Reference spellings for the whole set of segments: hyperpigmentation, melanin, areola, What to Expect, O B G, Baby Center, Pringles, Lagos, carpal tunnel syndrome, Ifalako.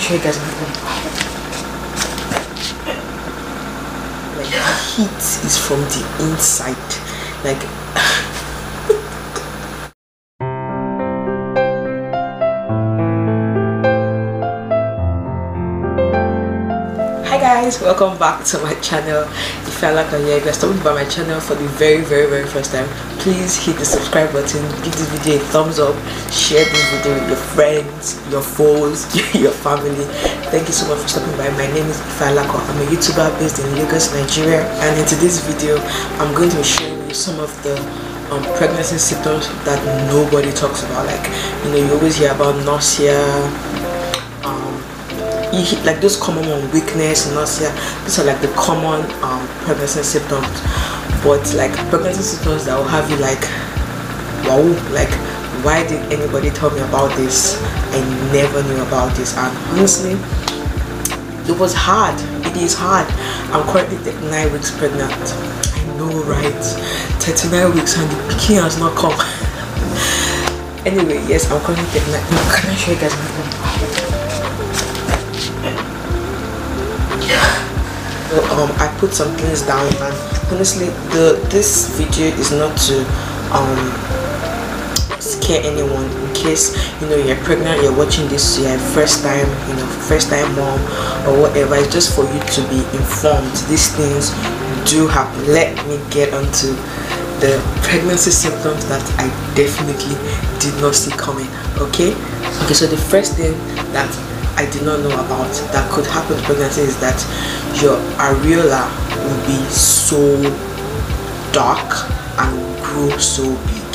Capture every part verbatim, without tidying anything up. I'll show you guys my room. Like, the heat is from the inside. Like, hi guys, welcome back to my channel. Ifalako here. If you're stopping by my channel for the very very very first time, please hit the subscribe button, give this video a thumbs up, share this video with your friends, your foes, your family. Thank you so much for stopping by. My name is Ifalako. I'm a YouTuber based in Lagos, Nigeria, and in today's video I'm going to be showing you some of the um, pregnancy symptoms that nobody talks about. Like, you know, you always hear about nausea, You hit, like those common one, weakness, nausea. These are like the common um, pregnancy symptoms. But like pregnancy symptoms that will have you like, wow, like why did anybody tell me about this? I never knew about this. And honestly, it was hard. It is hard. I'm currently thirty-nine weeks pregnant. I know, right? thirty-nine weeks and the picking has not come. Anyway, yes, I'm currently thirty-nine. Can I show you guys my phone? Um, I put some things down, and honestly, the this video is not to um, scare anyone. In case, you know, you're pregnant, you're watching this, you're first time, you know, first time mom or whatever. It's just for you to be informed. These things do happen. Let me get onto the pregnancy symptoms that I definitely did not see coming. Okay, okay. So the first thing that I did not know about that could happen to pregnancy is that your areola will be so dark and will grow so big.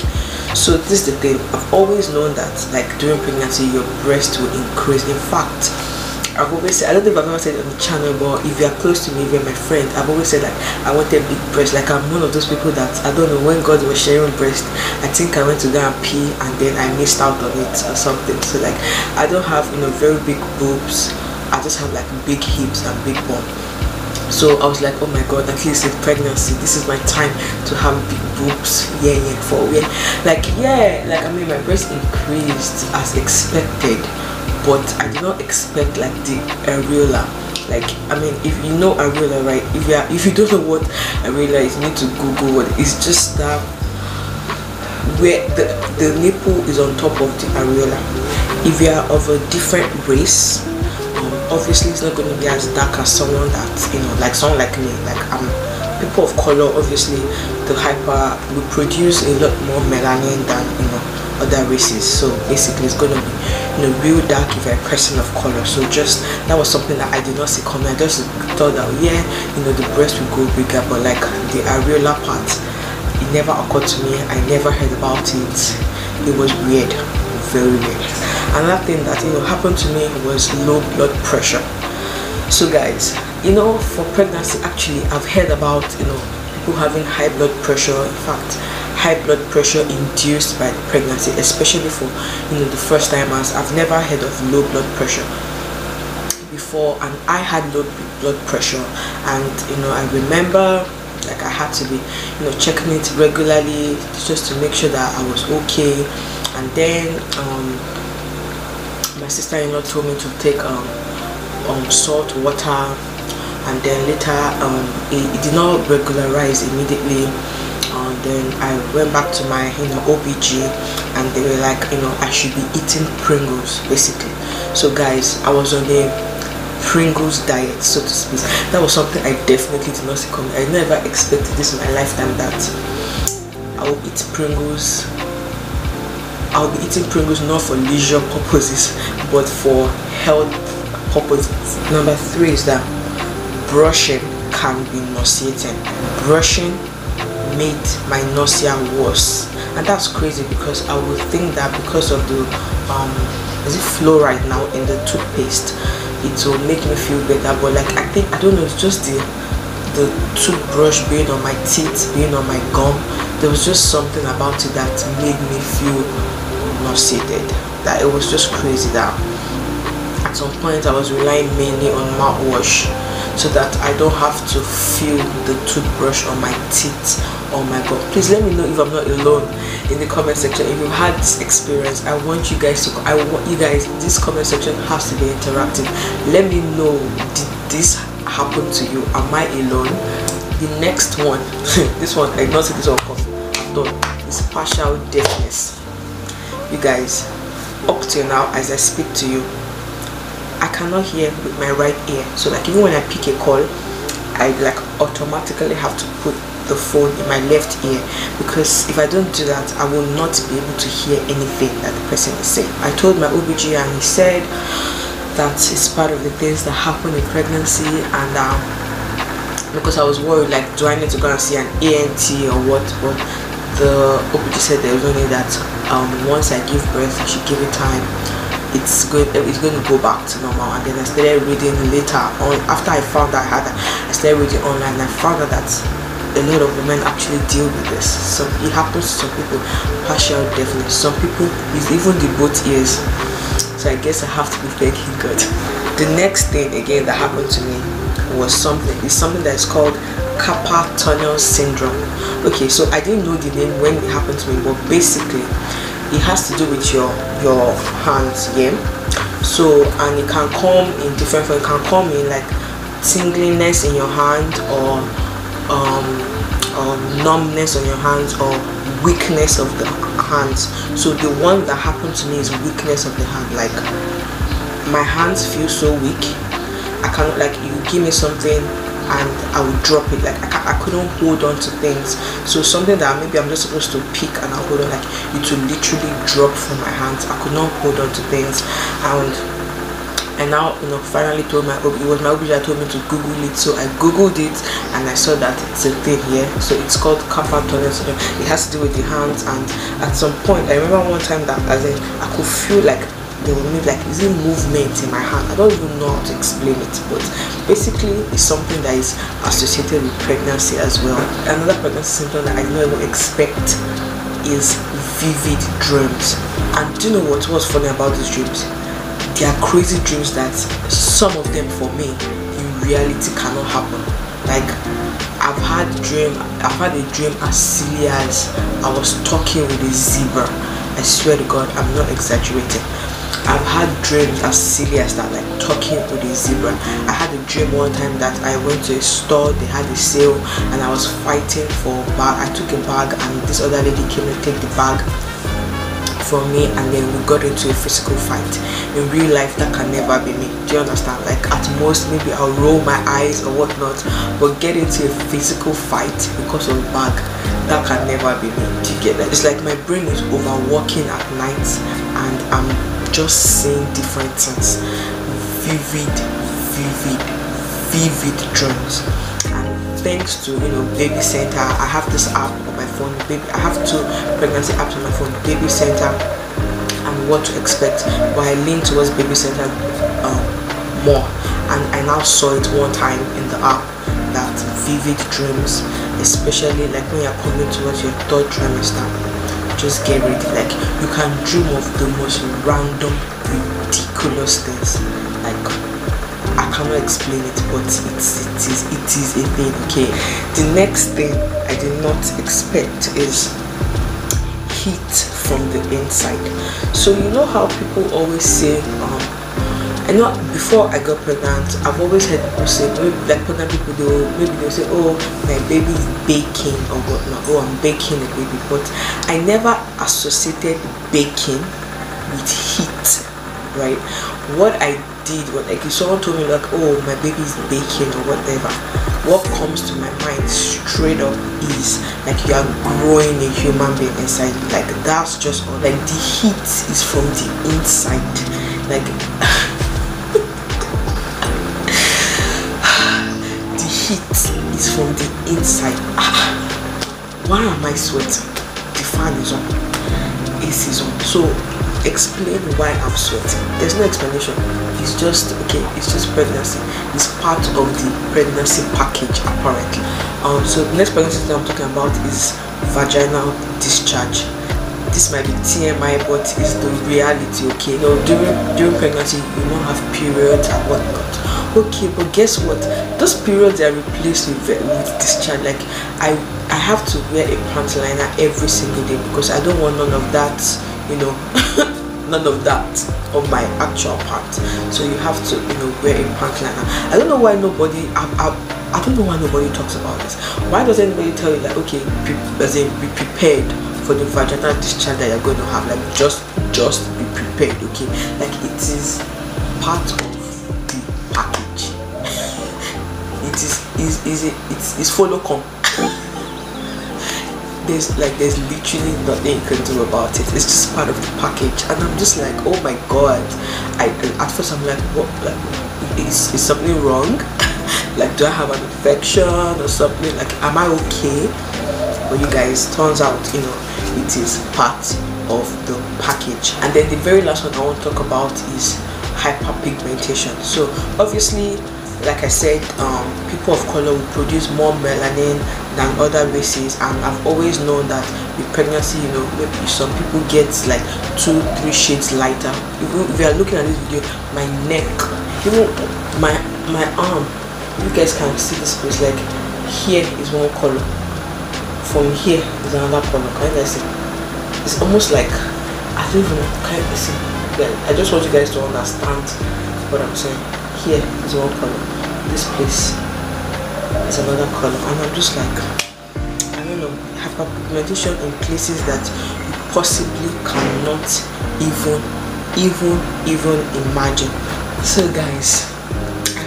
So this is the thing, I've always known that like during pregnancy your breast will increase. In fact, I've always said, I don't think I've ever said it on the channel, but if you're close to me, if you're my friend, I've always said like I wanted big breasts. Like I'm one of those people that, I don't know, when God was sharing breast, I think I went to go and pee and then I missed out on it or something. So like I don't have, you know, very big boobs, I just have like big hips and big bum. So I was like, oh my god, at least in pregnancy, this is my time to have big boobs. Yeah, yeah, for yeah. Like yeah, like I mean my breast increased as expected, but I did not expect like the areola. Like I mean, if you know areola, right? If you are, if you don't know what areola is, you need to Google it. It's just that where the the nipple is on top of the areola. If you are of a different race, obviously it's not going to be as dark as someone that, you know, like someone like me. Like um people of color, obviously the hyper we produce a lot more melanin than, you know, other races. So basically it's going to be, you know, real dark if you're a person of color. So just that was something that I did not see coming. I just thought that yeah, you know, the breast will grow bigger, but like the areola part, it never occurred to me. I never heard about it. It was weird, very weird. Another thing that, you know, happened to me was low blood pressure. So guys, you know, for pregnancy, actually I've heard about, you know, people having high blood pressure. In fact, high blood pressure induced by pregnancy, especially for, you know, the first timers. I've never heard of low blood pressure before, and I had low blood pressure, and you know, I remember like I had to be, you know, checking it regularly just to make sure that I was okay. And then um, my sister-in-law told me to take um, um, salt water, and then later um, it, it did not regularize immediately. And then I went back to my, you know, O B G, and they were like, you know, I should be eating Pringles basically. So guys, I was on the Pringles diet, so to speak. That was something I definitely did not see coming. I never expected this in my lifetime, that I will eat Pringles. I'll be eating Pringles not for leisure purposes, but for health purposes. Number three is that brushing can be nauseating. Brushing made my nausea worse, and that's crazy because I would think that because of the um, is it fluoride now in the toothpaste, it will make me feel better. But like I think, I don't know, it's just the the toothbrush being on my teeth, being on my gum, there was just something about it that made me feel nauseated. That it was just crazy that at some point I was relying mainly on mouthwash so that I don't have to feel the toothbrush on my teeth or my gum. Please let me know if I'm not alone. in the comment section if you've had this experience. I want you guys to I want you guys this comment section has to be interactive. Let me know, did this happen to you? Am I alone? The next one this one I don't see this one because I'm done. It's partial deafness. You guys, up till now as I speak to you, I cannot hear with my right ear, so like even when I pick a call, I like automatically have to put the phone in my left ear, because if I don't do that, I will not be able to hear anything that the person is saying. I told my O B G and he said that it's part of the things that happen in pregnancy, and um, because I was worried, like, do I need to go and see an A N T or what? But the O B G said there was only that um, once I give birth, I should give it time. It's going, it's going to go back to normal. And then I started reading later on. After I found out I had that, I started reading online. And I found out that a lot of women actually deal with this. So it happens to some people, partial deafness. Some people, it's even the both ears. So I guess I have to be thanking God. The next thing again that happened to me was something. It's something that is called carpal tunnel syndrome. Okay, so I didn't know the name when it happened to me, but basically, it has to do with your your hands, yeah. So, and it can come in different forms. It can come in like tingliness in your hand, or um, um, numbness on your hands, or weakness of the hands. So the one that happened to me is weakness of the hand. Like my hands feel so weak. I cannot, like, you give me something and I would drop it. Like I, ca I couldn't hold on to things. So something that maybe I'm just supposed to pick and I'll hold on, like it would literally drop from my hands. I could not hold on to things. And and now, you know, finally told my O B, it was my O B that told me to Google it. So I Googled it and I saw that it's a thing here. Yeah? So it's called carpal tunnel syndrome. It has to do with the hands. And at some point, I remember one time that as in I could feel like they will move, like is it movement in my hand? I don't even know how to explain it, but basically it's something that is associated with pregnancy as well. Another pregnancy symptom that I didn't even expect is vivid dreams. And do you know what was funny about these dreams? They are crazy dreams that some of them for me in reality cannot happen. Like I've had dream I've had a dream as silly as I was talking with a zebra. I swear to God, I'm not exaggerating. I've had dreams as silly as that, like talking with a zebra. I had a dream one time that I went to a store, they had a sale, and I was fighting for a bag. I took a bag and this other lady came and took the bag from me, and then we got into a physical fight. In real life, that can never be me. Do you understand? Like at most, maybe I'll roll my eyes or whatnot, but get into a physical fight because of a bag, that can never be me. Do you get that? It's like my brain is overworking at night and I'm just seeing different things. Vivid, vivid, vivid dreams. And thanks to, you know, Baby Center, I have this app on my phone. Baby, I have two pregnancy apps on my phone, Baby Center and What to Expect. But I lean towards Baby Center um, more. And I now saw it one time in the app that vivid dreams, especially like when you're coming towards your third trimester. Just get ready, like you can dream of the most random ridiculous things. Like I cannot explain it, but it's it is it is a thing. Okay, the next thing I did not expect is heat from the inside. So you know how people always say um I know before I got pregnant, I've always heard people say, like pregnant people, they will, maybe they'll say, oh, my baby's baking or whatnot, oh, I'm baking a baby. But I never associated baking with heat, right? What I did, what, like if someone told me, like, oh, my baby's baking or whatever, what comes to my mind straight up is like you are growing a human being inside. Like that's just all. Like the heat is from the inside. Like. Heat is from the inside. Ah, why am I sweating? The fan is on. A C is on. So explain why I'm sweating. There's no explanation. It's just okay. It's just pregnancy. It's part of the pregnancy package apparently. Um. So the next pregnancy that I'm talking about is vaginal discharge. This might be T M I, but it's the reality. Okay. You know, during during pregnancy you don't have periods and whatnot. okay, but guess what, those periods are replaced with, with discharge. Like I I have to wear a pant liner every single day because I don't want none of that, you know, none of that on my actual pant. So you have to, you know, wear a pant liner. I don't know why nobody I, I, I don't know why nobody talks about this. Why does anybody tell you that, okay, be, as in be prepared for the vaginal discharge that you're going to have? Like just just be prepared, okay? Like it is part of the package. It is is is it it's it's follow come. There's like there's literally nothing you can do about it. It's just part of the package, and I'm just like, oh my god. I at first I'm like, what? Like, is is something wrong? Like, do I have an infection or something? Like, am I okay? But you guys, turns out, you know, it is part of the package. And then the very last one I want to talk about is hyperpigmentation. So obviously, like I said, um, people of color will produce more melanin than other races, and I've always known that with pregnancy, you know, maybe some people get like two, three shades lighter. If we are looking at this video, my neck, even my my arm. You guys can see this place, like here is one color, from here is another color. Can you guys see? It's almost like I don't even know. Can you guys see? Like, I just want you guys to understand what I'm saying. Here is one color, this place is another color, and I'm just like, I don't know, hyperpigmentation in places that you possibly cannot even even even imagine. So guys,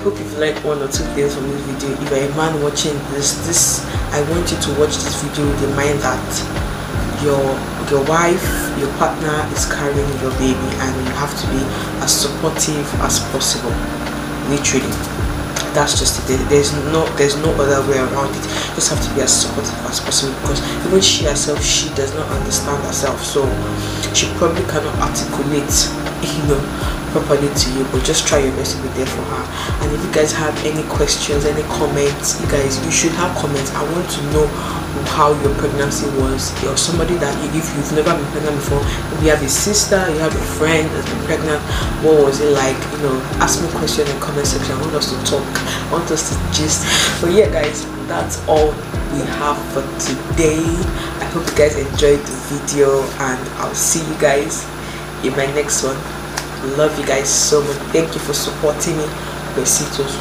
hope you've learned one or two things from this video. If you're a man watching this, this I want you to watch this video with the mind that your your wife, your partner is carrying your baby, and you have to be as supportive as possible. Literally, that's just it. There's no there's no other way around it. You just have to be as supportive as possible, because even she herself, she does not understand herself, so she probably cannot articulate, you know, properly to you. But just try your best to be there for her. And if you guys have any questions, any comments, you guys, you should have comments. I want to know how your pregnancy was, or somebody that you, if you've never been pregnant before, if you have a sister, you have a friend that's been pregnant, what was it like? You know, ask me questions in the comment section. I want us to talk, I want us to gist. But yeah guys, that's all we have for today. I hope you guys enjoyed the video, and I'll see you guys in my next one. Love you guys so much. Thank you for supporting me. Besitos.